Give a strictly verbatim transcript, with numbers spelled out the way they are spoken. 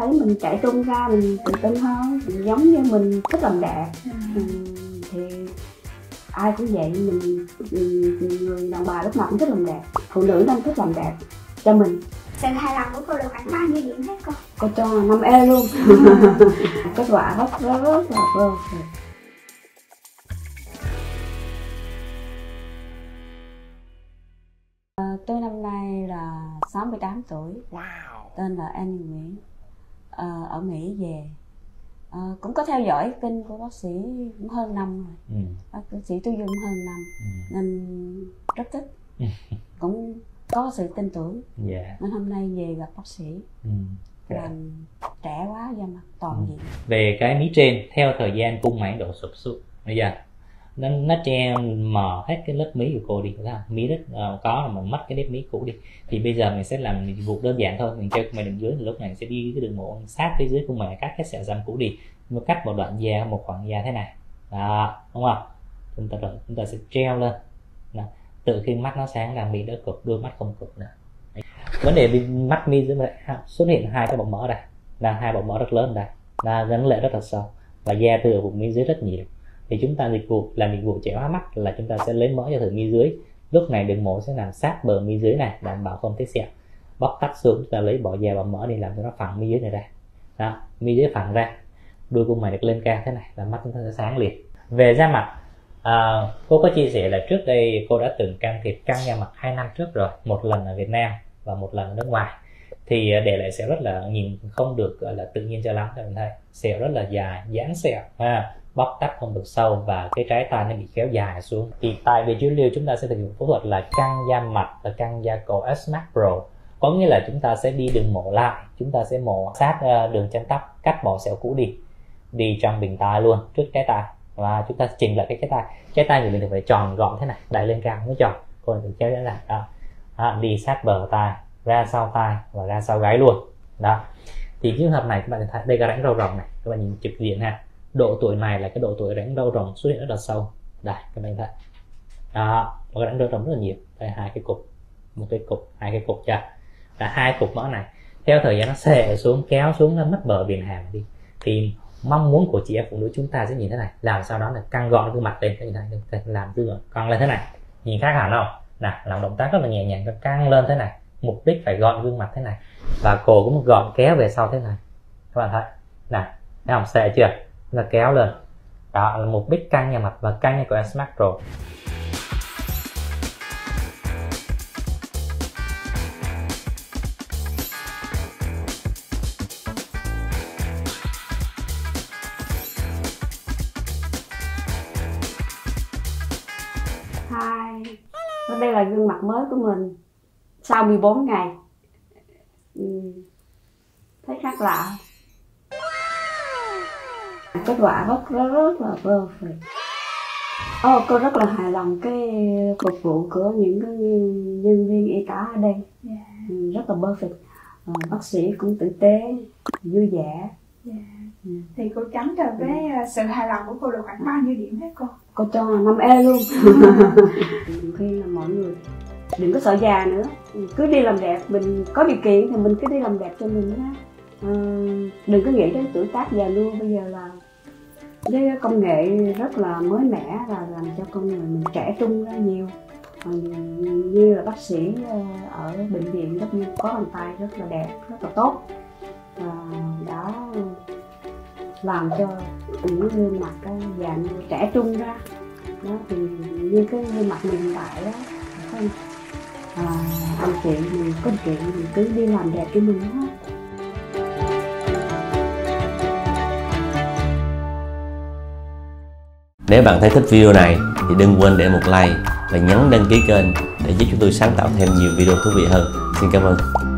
thấy mình chạy trung ra mình tự tin hơn, mình giống như mình thích làm đẹp. Ừ. Thì ai cũng vậy, mình, mình người đàn bà lúc nào cũng thích làm đẹp, phụ nữ đang thích làm đẹp cho mình. Sự hài lòng của cô được khoảng bao nhiêu điểm hết cô? Cô cho năm e luôn. Kết quả rất rất rất là vô. Tôi năm nay là sáu mươi tám tuổi. Wow. Tên là Annie Nguyễn, à, ở Mỹ về, à, cũng có theo dõi kênh của bác sĩ cũng hơn năm rồi. Ừ. Bác sĩ Tú Dung hơn năm. Ừ. Nên rất thích. Cũng có sự tin tưởng. Yeah. Nên hôm nay về gặp bác sĩ. Ừ. Yeah. Làm trẻ quá da mặt toàn. Ừ. Diện về cái mí trên theo thời gian cung mãn độ sụp xuống bây giờ nó nó che mờ hết cái lớp mí của cô đi, mí rất uh, có là mình mất cái nếp mí cũ đi, thì bây giờ mình sẽ làm một vụ đơn giản thôi, mình cho mày đường dưới, lúc này sẽ đi cái đường mổ sát phía dưới của mày, cắt cái sẹo răng cũ đi, nó cắt một đoạn da, một khoảng da thế này đó, đúng không? Chúng ta đợi, chúng ta sẽ treo lên đó. Từ khi mắt nó sáng là mí đỡ cụp, đôi mắt không cụp nữa. Vấn đề mắt mí dưới này xuất hiện hai cái bọng mỡ đây, là hai bọng mỡ rất lớn đây, là gắn lệ rất là sâu và da từ vùng mí dưới rất nhiều. Thì chúng ta dịch vụ làm dịch vụ trẻ hóa mắt là chúng ta sẽ lấy mỡ cho thử mi dưới, lúc này đường mổ sẽ làm sát bờ mi dưới này, đảm bảo không thấy sẹo, bóc tách xuống, chúng ta lấy bỏ da và mỡ để làm cho nó phẳng mi dưới này ra đó, mi dưới phẳng ra, đuôi cung mày được lên cao thế này là mắt chúng ta sẽ sáng liền. Về da mặt, à, cô có chia sẻ là trước đây cô đã từng can thiệp căng da mặt hai năm trước rồi, một lần ở Việt Nam và một lần ở nước ngoài, thì để lại sẹo rất là nhìn không được gọi là tự nhiên cho lắm, các bạn thấy sẹo rất là dài, giãn sẹo ha, bóc tách không được sâu và cái trái tai nó bị kéo dài xuống. Thì tại vì chuyên liêu chúng ta sẽ thực hiện phẫu thuật là căng da mặt và căng da cổ SMAS PRO, có nghĩa là chúng ta sẽ đi đường mổ lại, chúng ta sẽ mổ sát đường chân tóc, cắt bỏ sẹo cũ đi, đi trong bình tai luôn, trước trái tai, và chúng ta chỉnh lại cái trái tai. Trái tai thì mình được phải tròn gọn thế này, đẩy lên cao mới tròn, còn mình kéo lại đó. Đó, đi sát bờ tai, ra sau tai và ra sau gáy luôn đó. Thì trường hợp này các bạn thấy đây là rãnh râu rồng này, các bạn nhìn trực diện ha, độ tuổi này là cái độ tuổi rãnh râu rồng xuất hiện rất là sâu đây, các bạn thấy đó, một rãnh râu rồng rất là nhiều đây, hai cái cục, một cái cục, hai cái cục, chưa là hai cục mỡ này, theo thời gian nó xệ xuống, kéo xuống, nó mất bờ viền hàm đi. Thì mong muốn của chị em phụ nữ chúng ta sẽ nhìn thế này, làm sau đó là căng gọn gương mặt lên, các bạn thấy làm gương căng lên thế này, nhìn khác hẳn không nào, làm động tác rất là nhẹ nhàng, căng lên thế này, mục đích phải gọn gương mặt thế này, và cổ cũng gọn kéo về sau thế này, các bạn thấy này, thấy không, xệ chưa, là kéo lên đó, là mục đích căng da mặt và căng da của SMAS PRO. Hi, đây là gương mặt mới của mình sau mười bốn ngày. Ừ. Thấy khác lạ. Kết quả rất rất rất là perfect. Oh, cô rất là hài lòng cái phục vụ của những cái nhân viên y tá ở đây. Yeah. Ừ, rất là perfect. Ừ, bác sĩ cũng tử tế, vui vẻ. Yeah. Ừ. Thì cô chấm cho cái sự hài lòng của cô được khoảng bao nhiêu điểm hết cô? Cô cho năm e luôn. Khi là mọi người đừng có sợ già nữa, cứ đi làm đẹp, mình có điều kiện thì mình cứ đi làm đẹp cho mình nhé. À, đừng có nghĩ đến tuổi tác già luôn, bây giờ là với công nghệ rất là mới mẻ là làm cho con người mình trẻ trung ra nhiều. À, như là bác sĩ ở bệnh viện rất nhiều, có bàn tay rất là đẹp, rất là tốt, à, đã làm cho những gương mặt già trẻ trung ra đó. Thì như cái gương mặt mình hiện tại đó, à, anh chị mình có chuyện mình cứ đi làm đẹp cho mình đó. Nếu bạn thấy thích video này thì đừng quên để một like và nhấn đăng ký kênh để giúp chúng tôi sáng tạo thêm nhiều video thú vị hơn. Xin cảm ơn.